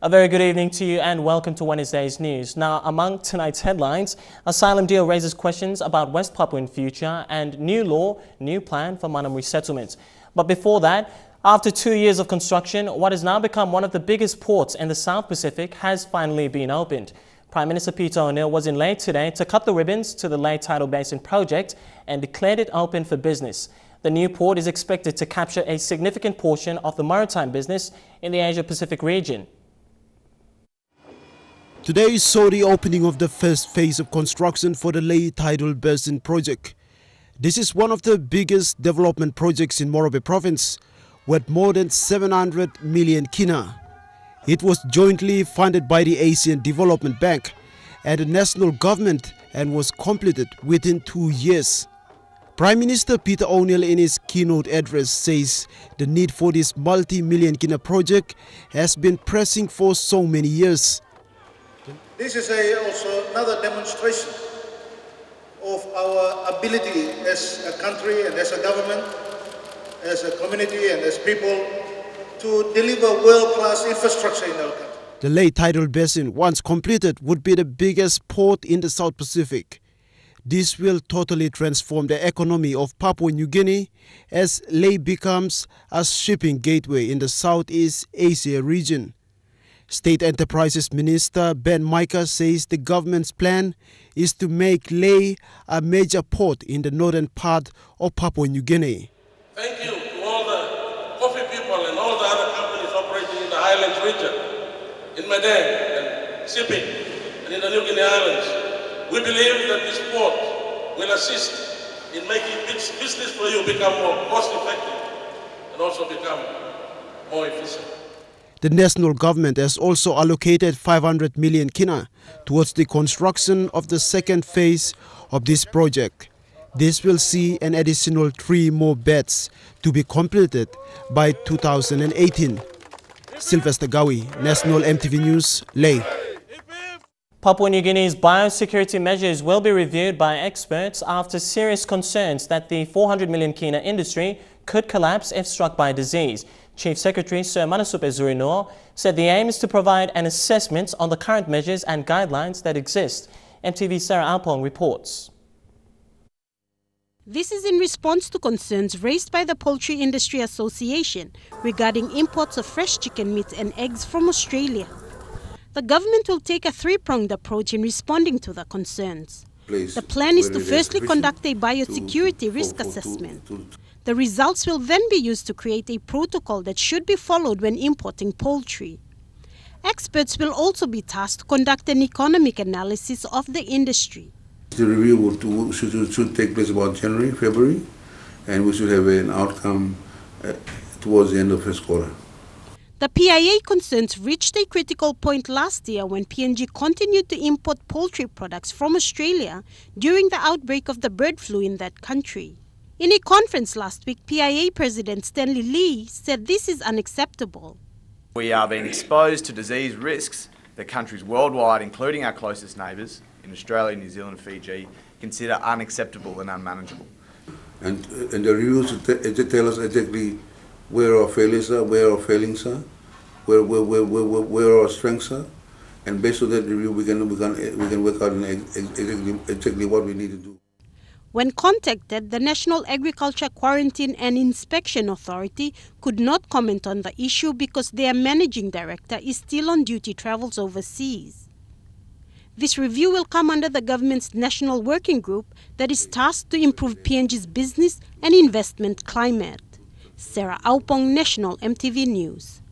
A very good evening to you and welcome to Wednesday's news. Now, among tonight's headlines, asylum deal raises questions about West Papuan future and new law, new plan for Manam resettlement. But before that, after 2 years of construction, what has now become one of the biggest ports in the South Pacific has finally been opened. Prime Minister Peter O'Neill was in Lae today to cut the ribbons to the Lae tidal basin project and declared it open for business. The new port is expected to capture a significant portion of the maritime business in the Asia-Pacific region. Today saw the opening of the first phase of construction for the Lae tidal basin project. This is one of the biggest development projects in Morobe province, with more than 700 million kina. It was jointly funded by the Asian Development Bank and the national government and was completed within 2 years. Prime Minister Peter O'Neill in his keynote address says the need for this multi-million kina project has been pressing for so many years. This is also another demonstration of our ability as a country and as a government, as a community and as people to deliver world-class infrastructure in our country. The Lae tidal basin, once completed, would be the biggest port in the South Pacific. This will totally transform the economy of Papua New Guinea as Lae becomes a shipping gateway in the Southeast Asia region. State Enterprises Minister Ben Mica says the government's plan is to make Lae a major port in the northern part of Papua New Guinea. Thank you to all the coffee people and all the other companies operating in the islands region, in Madang and shipping and in the New Guinea Islands. We believe that this port will assist in making business for you become more cost effective and also become more efficient. The national government has also allocated 500 million kina towards the construction of the second phase of this project. This will see an additional 3 more beds to be completed by 2018. Sylvester Gawi, National MTV News, Lae. Papua New Guinea's biosecurity measures will be reviewed by experts after serious concerns that the 400 million kina industry could collapse if struck by disease. Chief Secretary Sir Manasup Ezurino said the aim is to provide an assessment on the current measures and guidelines that exist. MTV Sarah Alpong reports. This is in response to concerns raised by the Poultry Industry Association regarding imports of fresh chicken meat and eggs from Australia. The government will take a 3-pronged approach in responding to the concerns. The plan is to firstly conduct a biosecurity risk assessment. The results will then be used to create a protocol that should be followed when importing poultry. Experts will also be tasked to conduct an economic analysis of the industry. The review should take place about January, February, and we should have an outcome towards the end of first quarter. The PIA concerns reached a critical point last year when PNG continued to import poultry products from Australia during the outbreak of the bird flu in that country. In a conference last week, PIA President Stanley Lee said this is unacceptable. We are being exposed to disease risks that countries worldwide, including our closest neighbours in Australia, New Zealand, Fiji, consider unacceptable and unmanageable. And the reviews tell us exactly where our failures are, where our failings are, where our strengths are, and based on that review we can work out exactly what we need to do. When contacted, the National Agriculture Quarantine and Inspection Authority could not comment on the issue because their managing director is still on duty travels overseas. This review will come under the government's national working group that is tasked to improve PNG's business and investment climate. Sarah Aupong, National MTV News.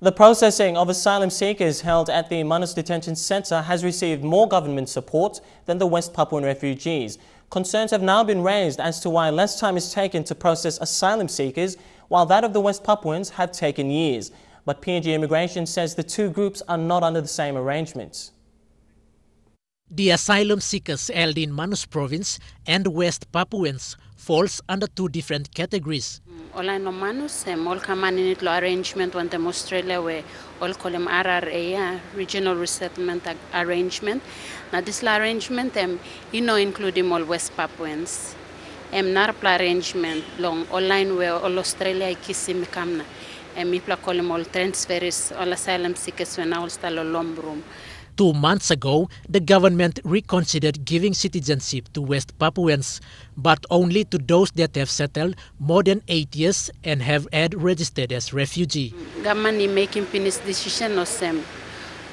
The processing of asylum seekers held at the Manus Detention Centre has received more government support than the West Papuan refugees. Concerns have now been raised as to why less time is taken to process asylum seekers, while that of the West Papuans have taken years. But PNG Immigration says the two groups are not under the same arrangements. The asylum seekers held in Manus Province and West Papuans falls under two different categories. Olano Manus, Molka Maninit Law Arrangement, Wantem Australia, where all call them RRA, Regional Resettlement Arrangement. Now, this law arrangement, you know, including all West Papuans. NARPLA arrangement, long online, where all Australia, Kissimekamna. mi plakolimol transferis al asylum seekers when I was still lombrum. 2 months ago, the government reconsidered giving citizenship to West Papuans, but only to those that have settled more than 8 years and have had registered as refugee. Government is making this decision of them.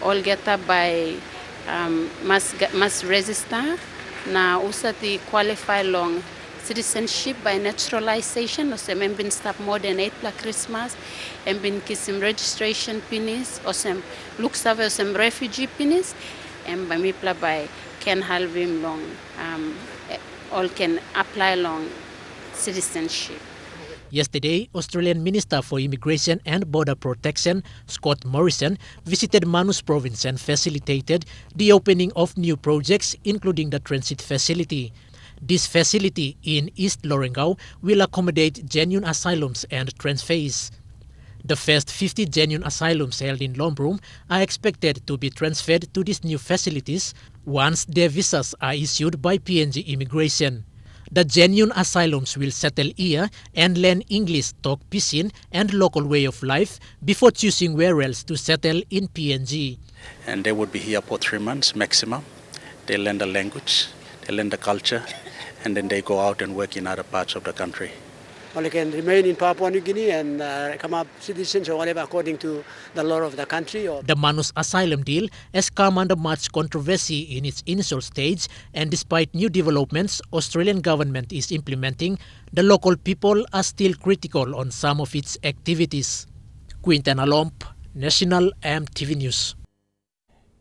All get up by must register. Now also they qualify long citizenship by naturalization. Or some have been stopped more than 8 plus Christmas. And been kissing registration penis. Or some look serve some refugee penis. And by me by can help him long. All can apply long citizenship. Yesterday, Australian Minister for Immigration and Border Protection, Scott Morrison, visited Manus Province and facilitated the opening of new projects, including the transit facility. This facility in East Lorengau will accommodate genuine asylums and transferees. The first 50 genuine asylums held in Lombrum are expected to be transferred to these new facilities once their visas are issued by PNG Immigration. The genuine asylums will settle here and learn English, talk Pisin and local way of life before choosing where else to settle in PNG. And they would be here for 3 months maximum. They learn the language, they learn the culture, and then they go out and work in other parts of the country. Well, they can remain in Papua New Guinea and come up citizens or whatever according to the law of the country. The Manus asylum deal has come under much controversy in its initial stage, and despite new developments Australian government is implementing, the local people are still critical on some of its activities. Quintana Lomp, National MTV News.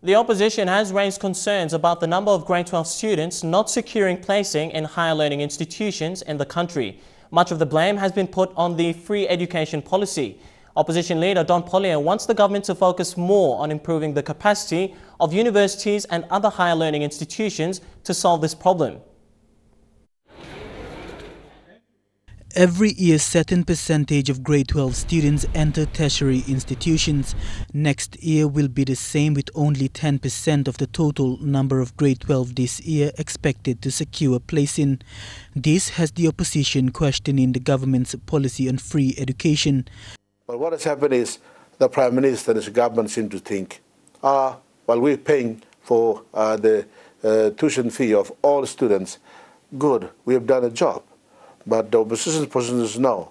The opposition has raised concerns about the number of Grade 12 students not securing placing in higher learning institutions in the country. Much of the blame has been put on the free education policy. Opposition leader Don Polye wants the government to focus more on improving the capacity of universities and other higher learning institutions to solve this problem. Every year, a certain percentage of grade 12 students enter tertiary institutions. Next year will be the same, with only 10% of the total number of grade 12 this year expected to secure a place in. This has the opposition questioning the government's policy on free education. But what has happened is the Prime Minister and his government seem to think, while we're paying for the tuition fee of all students, good, we have done a job. But the opposition position is no.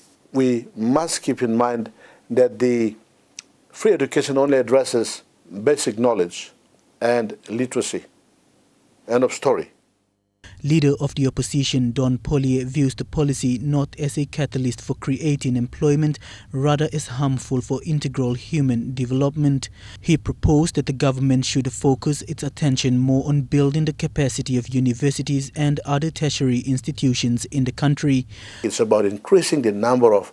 We must keep in mind that the free education only addresses basic knowledge and literacy. End of story. Leader of the opposition, Don Polye, views the policy not as a catalyst for creating employment, rather as harmful for integral human development. He proposed that the government should focus its attention more on building the capacity of universities and other tertiary institutions in the country. It's about increasing the number of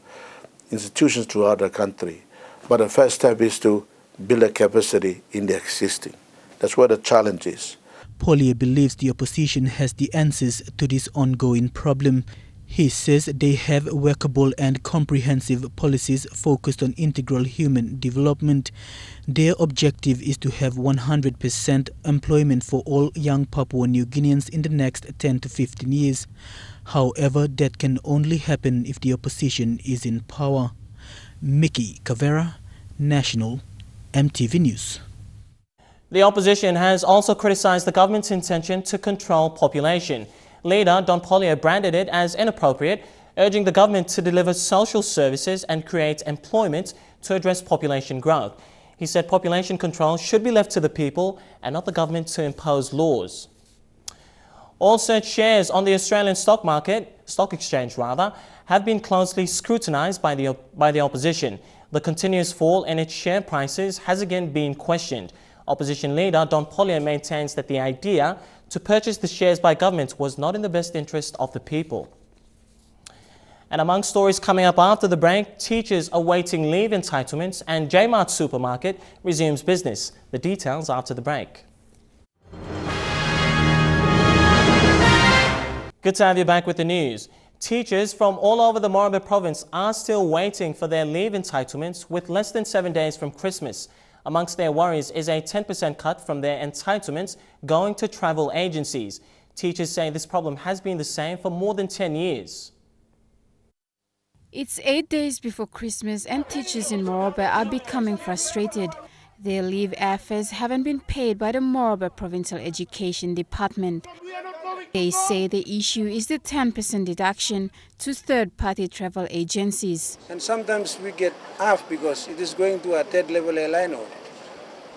institutions throughout the country, but the first step is to build a capacity in the existing. That's where the challenge is. Polye believes the opposition has the answers to this ongoing problem. He says they have workable and comprehensive policies focused on integral human development. Their objective is to have 100% employment for all young Papua New Guineans in the next 10 to 15 years. However, that can only happen if the opposition is in power. Mickey Cavera, National MTV News. The opposition has also criticised the government's intention to control population. Leader Don Polye branded it as inappropriate, urging the government to deliver social services and create employment to address population growth. He said population control should be left to the people and not the government to impose laws. Also, shares on the Australian stock exchange have been closely scrutinised by the opposition. The continuous fall in its share prices has again been questioned. Opposition leader Don Polye maintains that the idea to purchase the shares by government was not in the best interest of the people. And among stories coming up after the break, teachers awaiting leave entitlements and J-Mart supermarket resumes business. The details after the break. Good to have you back with the news. Teachers from all over the Moranbah province are still waiting for their leave entitlements with less than 7 days from Christmas. Amongst their worries is a 10% cut from their entitlements going to travel agencies. Teachers say this problem has been the same for more than 10 years. It's 8 days before Christmas and teachers in Moreoba are becoming frustrated. Their leave efforts haven't been paid by the Moreoba Provincial Education Department. They say the issue is the 10% deduction to third-party travel agencies. And sometimes we get half because it is going to a third-level airline or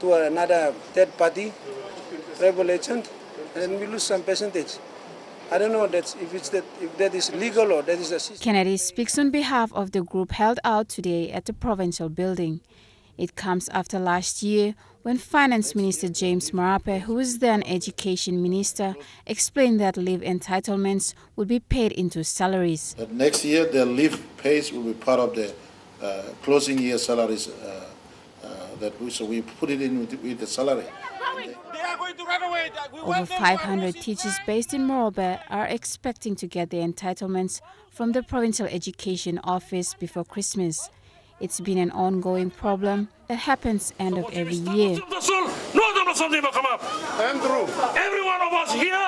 to another third-party travel agent, and we lose some percentage. I don't know if that is legal or that is a system. Kennedy speaks on behalf of the group held out today at the provincial building. It comes after last year when Finance Minister James Marape, who was then Education Minister, explained that leave entitlements would be paid into salaries. But next year, the leave pays will be part of the closing year salaries. So we put it in with the salary. Over 500 teachers based in Moreoba are expecting to get their entitlements from the Provincial Education Office before Christmas. It's been an ongoing problem that happens end of every year. Every one of us here.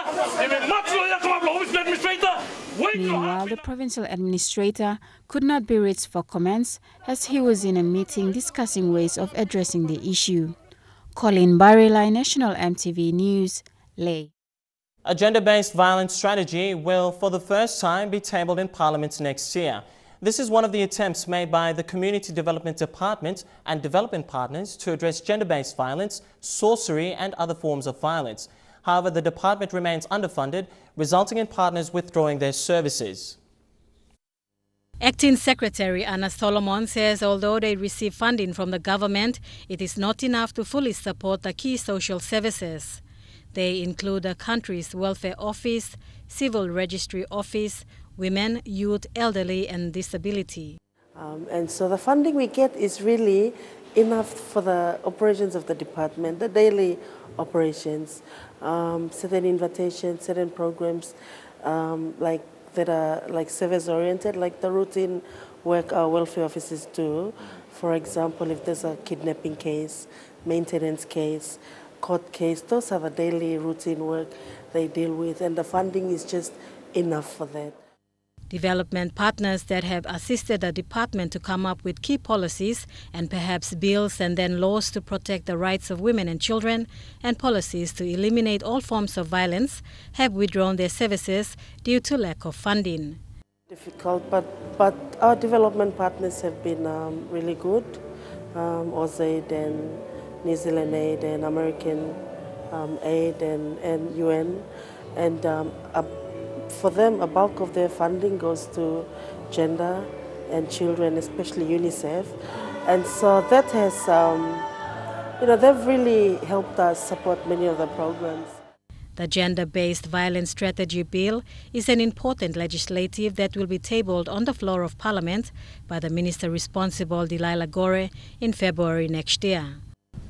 Meanwhile, the provincial administrator could not be reached for comments as he was in a meeting discussing ways of addressing the issue. Colin Barilai, National MTV News, Lae. A gender-based violence strategy will for the first time be tabled in Parliament next year. This is one of the attempts made by the Community Development Department and development partners to address gender-based violence, sorcery and other forms of violence. However, the department remains underfunded, resulting in partners withdrawing their services. Acting Secretary Anna Solomon says although they receive funding from the government, it is not enough to fully support the key social services. They include the country's welfare office, civil registry office, women, youth, elderly and disability. And so the funding we get is really enough for the operations of the department, the daily operations, certain invitations, certain programs that are service oriented, like the routine work our welfare offices do. For example, if there's a kidnapping case, maintenance case, court case, those are the daily routine work they deal with, and the funding is just enough for that. Development partners that have assisted the department to come up with key policies and perhaps bills and then laws to protect the rights of women and children and policies to eliminate all forms of violence have withdrawn their services due to lack of funding. Difficult, but our development partners have been really good. AusAid and New Zealand Aid and American Aid and UN and for them, a bulk of their funding goes to gender and children, especially UNICEF. And so that has, they've really helped us support many of the programs. The Gender-Based Violence Strategy Bill is an important legislative that will be tabled on the floor of Parliament by the Minister responsible, Delilah Gore, in February next year.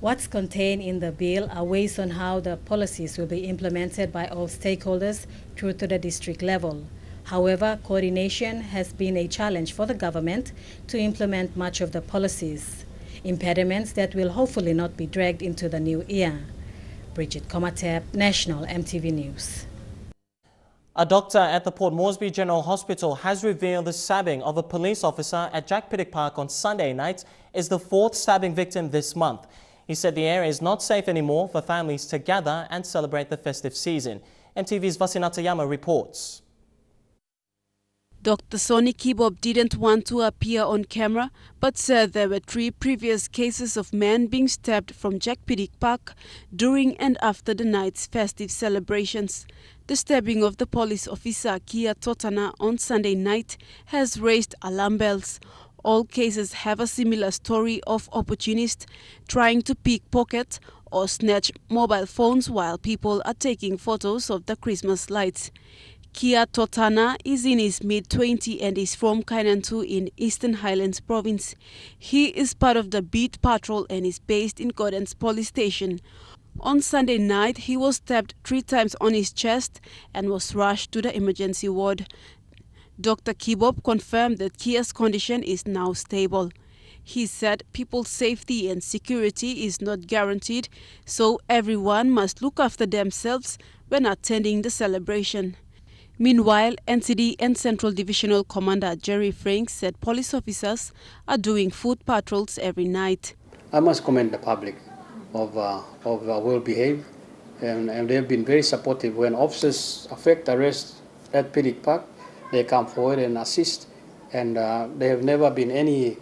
What's contained in the bill are ways on how the policies will be implemented by all stakeholders through to the district level. However, coordination has been a challenge for the government to implement much of the policies, impediments that will hopefully not be dragged into the new year. Bridget Komatep, National MTV News. A doctor at the Port Moresby General Hospital has revealed the stabbing of a police officer at Jack Piddock Park on Sunday night is the fourth stabbing victim this month. He said the area is not safe anymore for families to gather and celebrate the festive season. MTV's Vasinatayama reports. Dr. Soni Kibob didn't want to appear on camera, but said there were three previous cases of men being stabbed from Jack Piddock Park during and after the night's festive celebrations. The stabbing of the police officer Kia Totana on Sunday night has raised alarm bells. All cases have a similar story of opportunists trying to pickpocket or snatch mobile phones while people are taking photos of the Christmas lights. Kia Totana is in his mid-20s and is from Kainantu in Eastern Highlands Province. He is part of the Beat Patrol and is based in Gordon's Police Station. On Sunday night, he was stabbed 3 times on his chest and was rushed to the emergency ward. Dr. Kibob confirmed that Kia's condition is now stable. He said people's safety and security is not guaranteed, so everyone must look after themselves when attending the celebration. Meanwhile, NCD and Central Divisional Commander Jerry Frank said police officers are doing foot patrols every night. I must commend the public of well behaved, and they've been very supportive. When officers affect arrest at Piddick Park, they come forward and assist, and there have never been any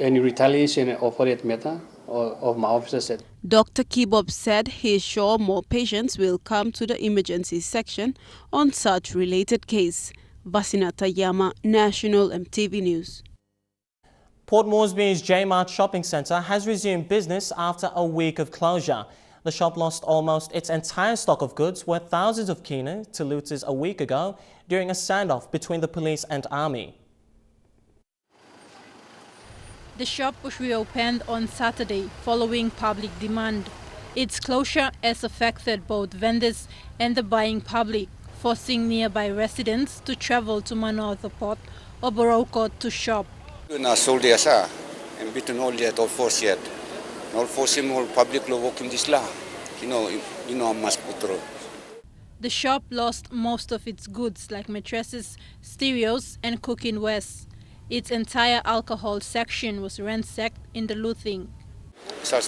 retaliation or for that matter of my officers. Dr. Kibob said he is sure more patients will come to the emergency section on such related case. Vasinata Yama, National MTV News. Port Moresby's J-Mart shopping centre has resumed business after a week of closure. The shop lost almost its entire stock of goods worth thousands of kina to looters a week ago during a standoff between the police and army. The shop was reopened on Saturday following public demand. Its closure has affected both vendors and the buying public, forcing nearby residents to travel to Manawatha Port or Boroko to shop. The shop lost most of its goods like mattresses, stereos and cooking wares. Its entire alcohol section was ransacked in the looting. Shop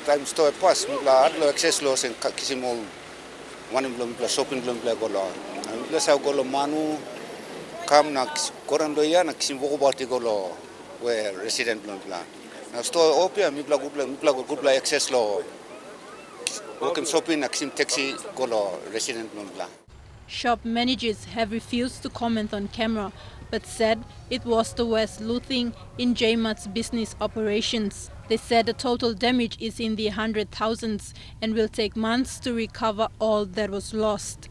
managers have refused to comment on camera, but said it was the worst looting in J-Mart's business operations. They said the total damage is in the hundred thousands and will take months to recover all that was lost.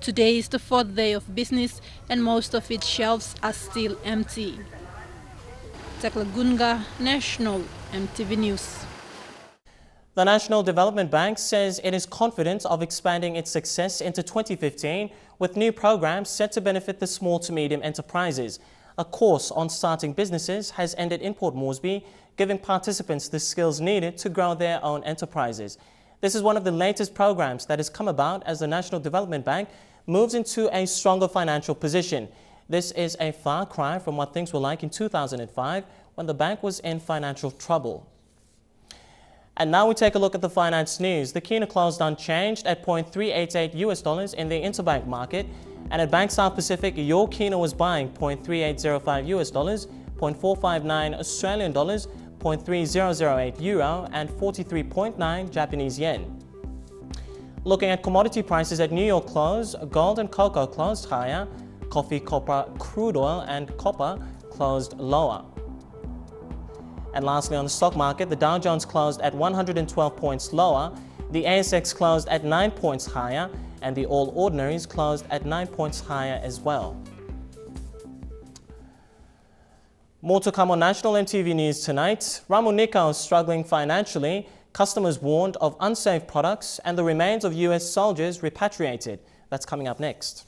Today is the fourth day of business and most of its shelves are still empty. Taklagunga, National MTV News. The National Development Bank says it is confident of expanding its success into 2015 with new programs set to benefit the small to medium enterprises. A course on starting businesses has ended in Port Moresby, giving participants the skills needed to grow their own enterprises. This is one of the latest programs that has come about as the National Development Bank moves into a stronger financial position. This is a far cry from what things were like in 2005 when the bank was in financial trouble. And now we take a look at the finance news. The kina closed unchanged at $0.388 in the interbank market, and at Bank South Pacific, your kina was buying $0.3805, $0.459, €0.3008 and 43.9 Japanese yen. Looking at commodity prices at New York close, gold and cocoa closed higher. Coffee, copper, crude oil and copper closed lower. And lastly, on the stock market, the Dow Jones closed at 112 points lower, the ASX closed at 9 points higher, and the All Ordinaries closed at 9 points higher as well. More to come on National MTV News tonight. Ramu NiCo is struggling financially, customers warned of unsafe products, and the remains of US soldiers repatriated. That's coming up next.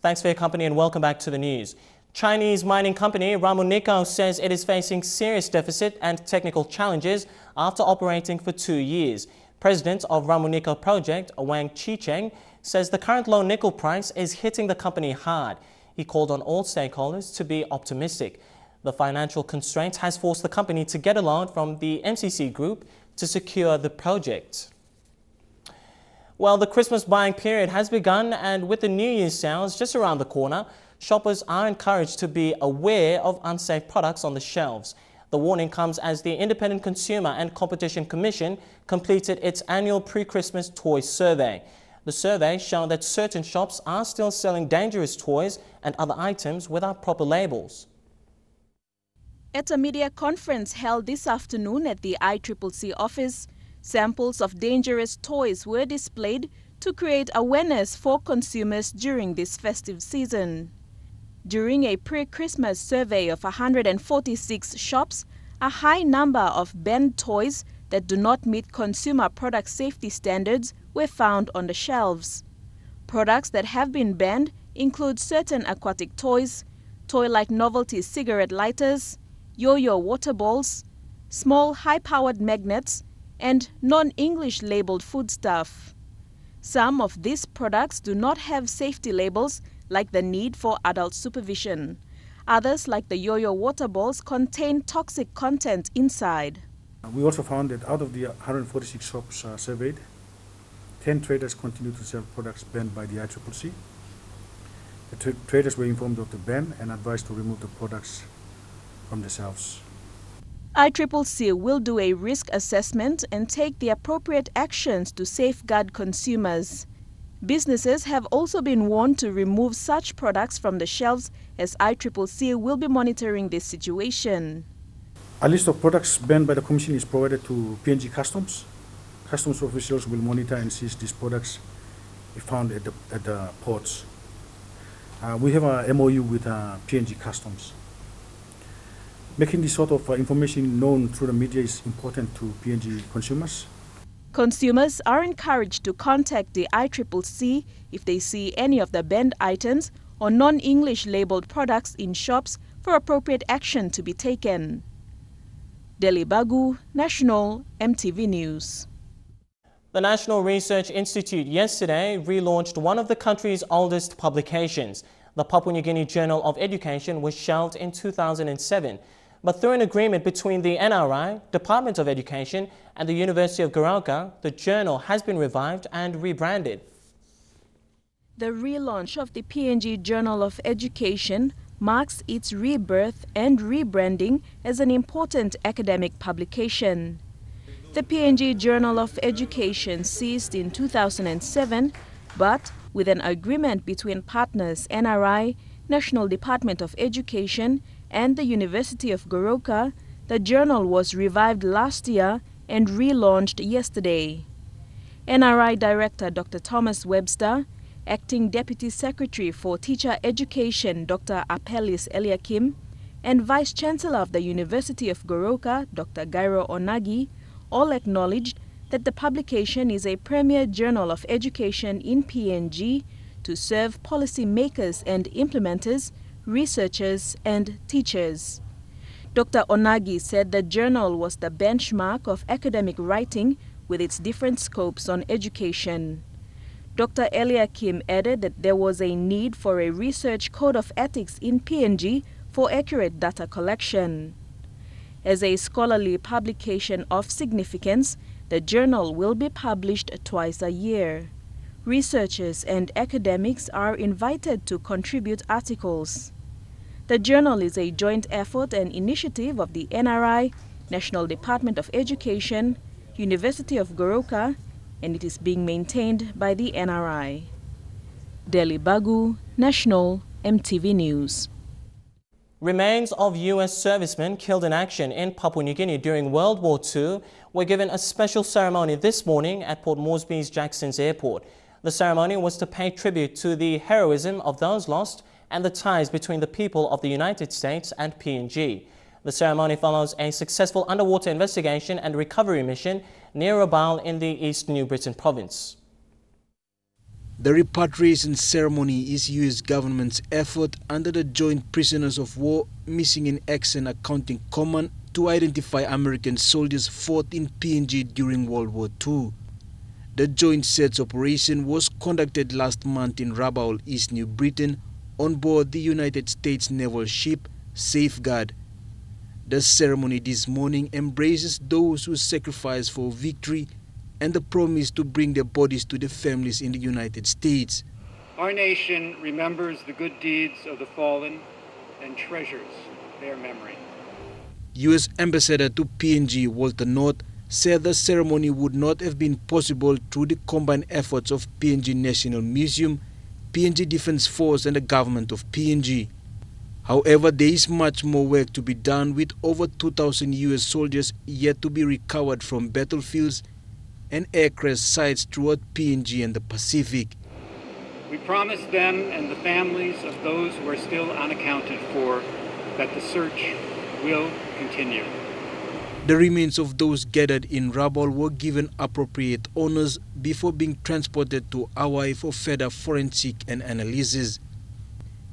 Thanks for your company and welcome back to the news. Chinese mining company Ramu NiCo says it is facing serious deficit and technical challenges after operating for 2 years. President of Ramu NiCo project, Wang Qicheng, says the current low nickel price is hitting the company hard. He called on all stakeholders to be optimistic. The financial constraint has forced the company to get a loan from the MCC Group to secure the project. Well, the Christmas buying period has begun, and with the New Year's sales just around the corner, shoppers are encouraged to be aware of unsafe products on the shelves. The warning comes as the Independent Consumer and Competition Commission completed its annual pre-Christmas toy survey. The survey showed that certain shops are still selling dangerous toys and other items without proper labels. At a media conference held this afternoon at the ICCC office, samples of dangerous toys were displayed to create awareness for consumers during this festive season. During a pre-Christmas survey of 146 shops, a high number of banned toys that do not meet consumer product safety standards were found on the shelves. Products that have been banned include certain aquatic toys, toy-like novelty cigarette lighters, yo-yo water balls, small high-powered magnets, and non-English labelled foodstuff. Some of these products do not have safety labels, like the need for adult supervision. Others, like the yo-yo water balls, contain toxic content inside. We also found that out of the 146 shops surveyed, 10 traders continue to sell products banned by the ICCC. The traders were informed of the ban and advised to remove the products from the shelves. ICCC will do a risk assessment and take the appropriate actions to safeguard consumers. Businesses have also been warned to remove such products from the shelves, as ICCC will be monitoring this situation. A list of products banned by the Commission is provided to PNG Customs. Customs officials will monitor and seize these products if found at the ports. We have an MOU with PNG Customs. Making this sort of information known through the media is important to PNG consumers. Consumers are encouraged to contact the ICCC if they see any of the banned items or non-English labelled products in shops for appropriate action to be taken. Deli Bagu, National MTV News. The National Research Institute yesterday relaunched one of the country's oldest publications. The Papua New Guinea Journal of Education was shelved in 2007. But through an agreement between the NRI, Department of Education, and the University of Goroka, the journal has been revived and rebranded. The relaunch of the PNG Journal of Education marks its rebirth and rebranding as an important academic publication. The PNG Journal of Education ceased in 2007, but with an agreement between partners NRI, National Department of Education, and the University of Goroka, the journal was revived last year and relaunched yesterday. NRI Director Dr. Thomas Webster, Acting Deputy Secretary for Teacher Education Dr. Apelis Eliakim, and Vice Chancellor of the University of Goroka Dr. Gairo Onagi all acknowledged that the publication is a premier journal of education in PNG to serve policy makers and implementers, researchers and teachers. Dr. Onagi said the journal was the benchmark of academic writing with its different scopes on education. Dr. Eliakim added that there was a need for a research code of ethics in PNG for accurate data collection. As a scholarly publication of significance, the journal will be published twice a year. Researchers and academics are invited to contribute articles. The journal is a joint effort and initiative of the NRI, National Department of Education, University of Goroka, and it is being maintained by the NRI. Deli Bagu, National MTV News. Remains of U.S. servicemen killed in action in Papua New Guinea during World War II were given a special ceremony this morning at Port Moresby's Jackson's Airport. The ceremony was to pay tribute to the heroism of those lost and the ties between the people of the United States and PNG. The ceremony follows a successful underwater investigation and recovery mission near Rabaul in the East New Britain province. The repatriation ceremony is U.S. government's effort under the Joint Prisoners of War Missing in Action Accounting Command to identify American soldiers fought in PNG during World War II. The Joint Search Operation was conducted last month in Rabaul, East New Britain, on board the United States naval ship Safeguard. The ceremony this morning embraces those who sacrificed for victory and the promise to bring their bodies to their families in the United States. Our nation remembers the good deeds of the fallen and treasures their memory. U.S. Ambassador to PNG Walter North said the ceremony would not have been possible through the combined efforts of PNG National Museum, PNG Defence Force and the government of PNG. However, there is much more work to be done, with over 2,000 US soldiers yet to be recovered from battlefields and aircraft sites throughout PNG and the Pacific. We promise them and the families of those who are still unaccounted for that the search will continue. The remains of those gathered in Rabaul were given appropriate honors before being transported to Hawaii for further forensic and analysis.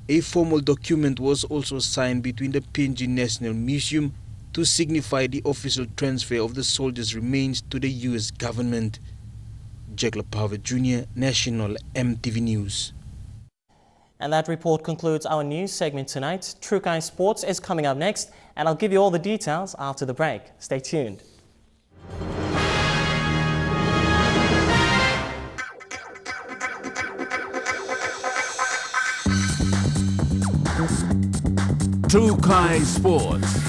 A formal document was also signed between the PNG National Museum to signify the official transfer of the soldiers' remains to the U.S. government. Jack LaPava Jr., National MTV News. And that report concludes our news segment tonight. True Kai Sports is coming up next, and I'll give you all the details after the break. Stay tuned. True Kai Sports.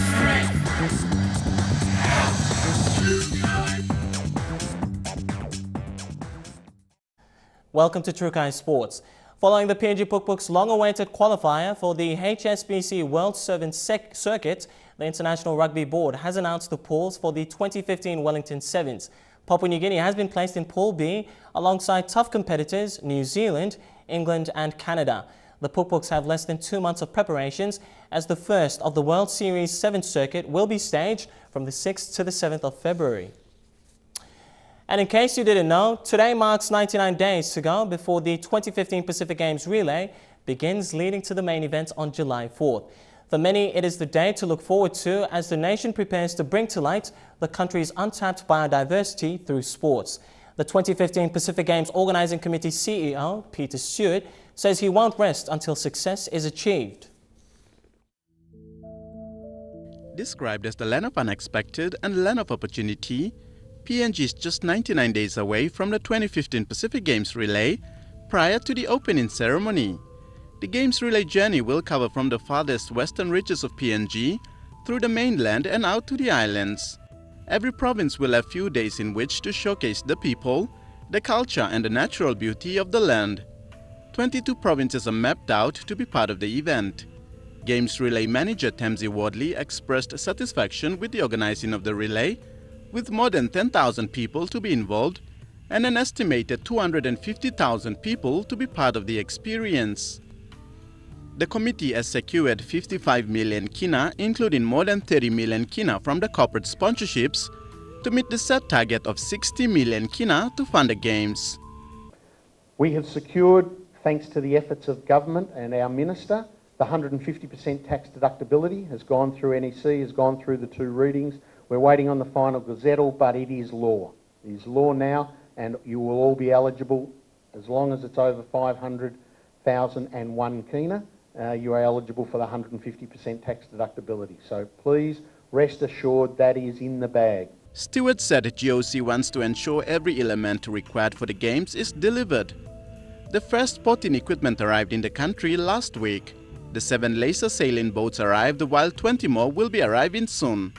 Welcome to True Kai Sports. Following the PNG Pukpuk's long-awaited qualifier for the HSBC World Sevens Circuit, the International Rugby Board has announced the pools for the 2015 Wellington Sevens. Papua New Guinea has been placed in Pool B alongside tough competitors New Zealand, England and Canada. The Pukpuks have less than 2 months of preparations as the first of the World Series Sevens Circuit will be staged from the 6th to the 7th of February. And in case you didn't know, today marks 99 days to go before the 2015 Pacific Games relay begins, leading to the main event on July 4th. For many, it is the day to look forward to as the nation prepares to bring to light the country's untapped biodiversity through sports. The 2015 Pacific Games Organising Committee CEO, Peter Stewart, says he won't rest until success is achieved. Described as the land of unexpected and land of opportunity, PNG is just 99 days away from the 2015 Pacific Games Relay prior to the opening ceremony. The Games Relay journey will cover from the farthest western reaches of PNG through the mainland and out to the islands. Every province will have few days in which to showcase the people, the culture and the natural beauty of the land. 22 provinces are mapped out to be part of the event. Games Relay manager Tamzi Wardley expressed satisfaction with the organizing of the relay, with more than 10,000 people to be involved and an estimated 250,000 people to be part of the experience. The committee has secured 55 million kina, including more than 30 million kina from the corporate sponsorships, to meet the set target of 60 million kina to fund the Games. We have secured, thanks to the efforts of government and our minister, the 150% tax deductibility has gone through NEC, has gone through the two readings. We're waiting on the final gazettal, but it is law. It is law now, and you will all be eligible as long as it's over 500,001 kina. You are eligible for the 150% tax deductibility. So please rest assured that is in the bag. Stewart said the GOC wants to ensure every element required for the Games is delivered. The first sporting equipment arrived in the country last week. The 7 laser sailing boats arrived, while 20 more will be arriving soon.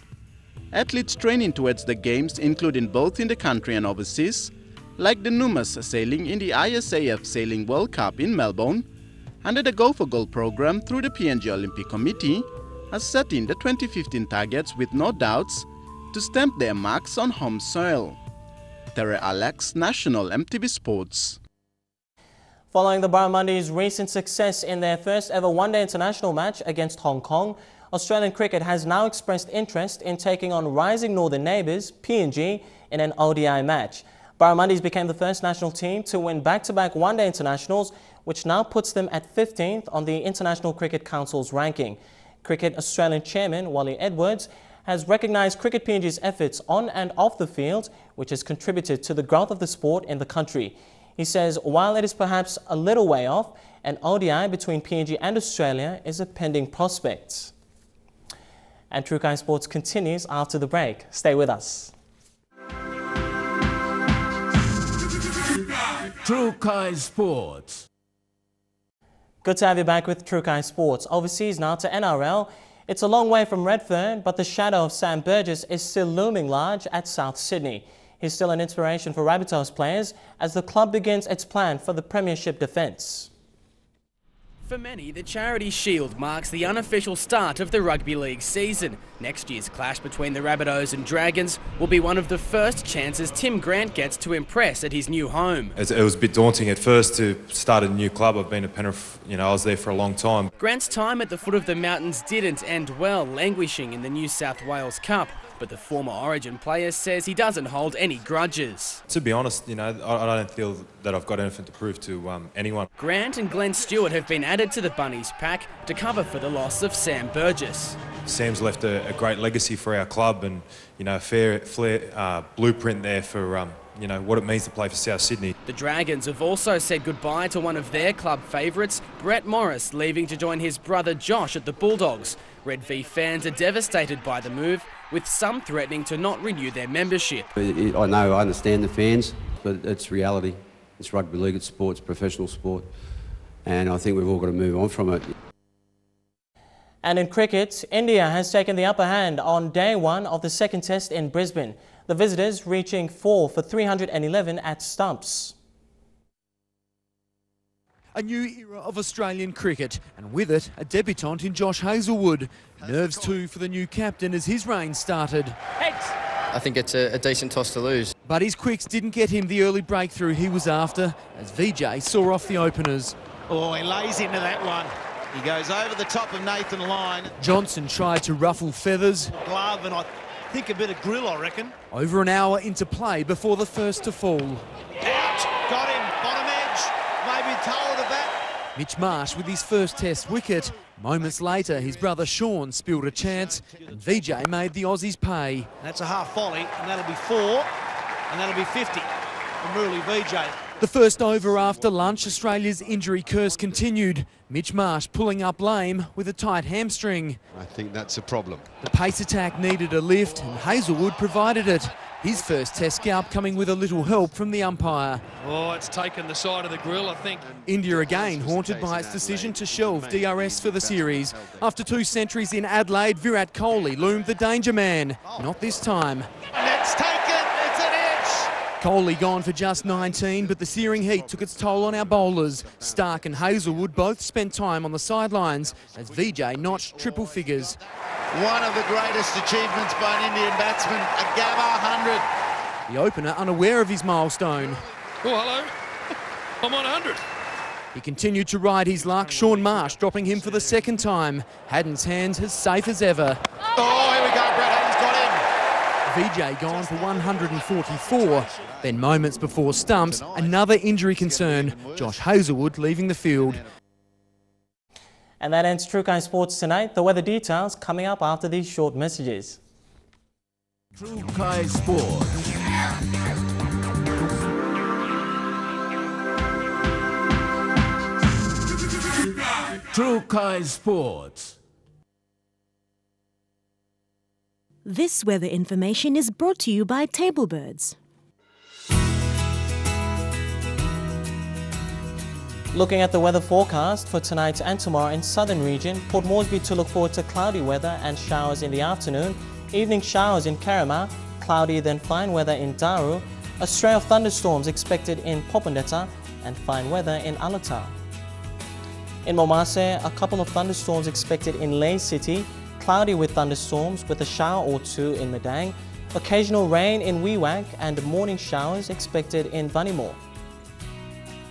Athletes training towards the Games, including both in the country and overseas, like the Numas sailing in the ISAF Sailing World Cup in Melbourne, under the Go for Gold program through the PNG Olympic Committee, are setting the 2015 targets with no doubts to stamp their marks on home soil. Terry Alex, National MTV Sports. Following the Barramundi's recent success in their first ever one-day international match against Hong Kong, Australian cricket has now expressed interest in taking on rising northern neighbours, PNG, in an ODI match. Barramundis became the first national team to win back-to-back one-day internationals, which now puts them at 15th on the International Cricket Council's ranking. Cricket Australian Chairman Wally Edwards has recognised Cricket PNG's efforts on and off the field, which has contributed to the growth of the sport in the country. He says while it is perhaps a little way off, an ODI between PNG and Australia is a pending prospect. And True Kai Sports continues after the break. Stay with us. True Kai Sports. Good to have you back with True Kai Sports. Overseas now to NRL. It's a long way from Redfern, but the shadow of Sam Burgess is still looming large at South Sydney. He's still an inspiration for Rabbitohs players as the club begins its plan for the premiership defence. For many, the Charity Shield marks the unofficial start of the rugby league season. Next year's clash between the Rabbitohs and Dragons will be one of the first chances Tim Grant gets to impress at his new home. It was a bit daunting at first to start a new club. I've been at Penrith, you know, I was there for a long time. Grant's time at the foot of the mountains didn't end well, languishing in the New South Wales Cup. but the former Origin player says he doesn't hold any grudges. To be honest, you know, I don't feel that I've got anything to prove to anyone. Grant and Glenn Stewart have been added to the Bunnies pack to cover for the loss of Sam Burgess. Sam's left a great legacy for our club and, you know, a fair blueprint there for, you know, what it means to play for South Sydney. The Dragons have also said goodbye to one of their club favourites, Brett Morris, leaving to join his brother Josh at the Bulldogs. Red V fans are devastated by the move, with some threatening to not renew their membership. I know, I understand the fans, but it's reality. It's rugby league, it's sports, professional sport, and I think we've all got to move on from it. And in cricket, India has taken the upper hand on day one of the second test in Brisbane. The visitors reaching 4 for 311 at stumps. A new era of Australian cricket, and with it, a debutant in Josh Hazlewood. Nerves too for the new captain as his reign started. I think it's a decent toss to lose. But his quicks didn't get him the early breakthrough he was after, as Vijay saw off the openers. Oh, he lays into that one. He goes over the top of Nathan Lyon. Johnson tried to ruffle feathers. Glove and I think a bit of grill, I reckon. Over an hour into play before the first to fall. Out! Got him! Bottom edge! Maybe told of that. Mitch Marsh with his first test wicket. Moments later, his brother Sean spilled a chance and Vijay made the Aussies pay. That's a half volley and that'll be 4 and that'll be 50 from Murali Vijay. The first over after lunch, Australia's injury curse continued. Mitch Marsh pulling up lame with a tight hamstring. I think that's a problem. The pace attack needed a lift and Hazlewood provided it. His first test scalp coming with a little help from the umpire. Oh, it's taken the side of the grill, I think. India again haunted by its decision to shelve DRS for the series. After 2 centuries in Adelaide, Virat Kohli loomed the danger man. Not this time. Kohli gone for just 19, but the searing heat took its toll on our bowlers. Stark and Hazlewood both spent time on the sidelines as Vijay notched triple figures. One of the greatest achievements by an Indian batsman, a Gabba 100. The opener unaware of his milestone. Oh, hello. I'm on 100. He continued to ride his luck, Sean Marsh dropping him for the second time. Haddon's hands as safe as ever. Oh, here we go, Brett. Vijay gone for 144, then moments before stumps, another injury concern, Josh Hazlewood leaving the field. And that ends Trukai Sports tonight. The weather details coming up after these short messages. Trukai Sports. Trukai Sports. This weather information is brought to you by Tablebirds. Looking at the weather forecast for tonight and tomorrow in southern region, Port Moresby to look forward to cloudy weather and showers in the afternoon, evening showers in Karama, cloudy then fine weather in Daru, a stray of thunderstorms expected in Popondetta and fine weather in Alotau. In Momase, a couple of thunderstorms expected in Lae City, cloudy with thunderstorms with a shower or two in Madang, occasional rain in Wewak and morning showers expected in Bunnymoor.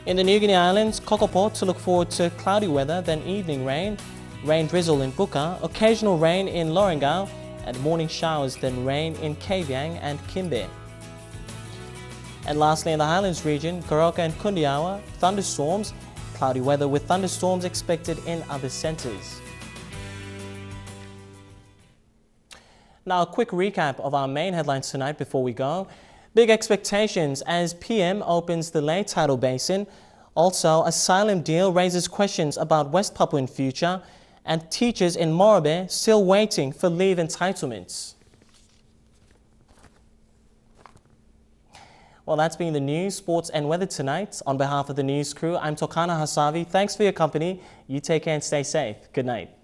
In the New Guinea Islands, Kokopo to look forward to cloudy weather then evening rain, rain drizzle in Buka, occasional rain in Lorengau and morning showers then rain in Kavieng and Kimbe. And lastly in the Highlands region, Goroka and Kundiawa, thunderstorms, cloudy weather with thunderstorms expected in other centres. Now a quick recap of our main headlines tonight before we go. Big expectations as PM opens the Lae tidal basin. Also, asylum deal raises questions about West Papuan future and teachers in Marape still waiting for leave entitlements. Well, that's been the news, sports and weather tonight. On behalf of the news crew, I'm Tokana Hasavi. Thanks for your company. You take care and stay safe. Good night.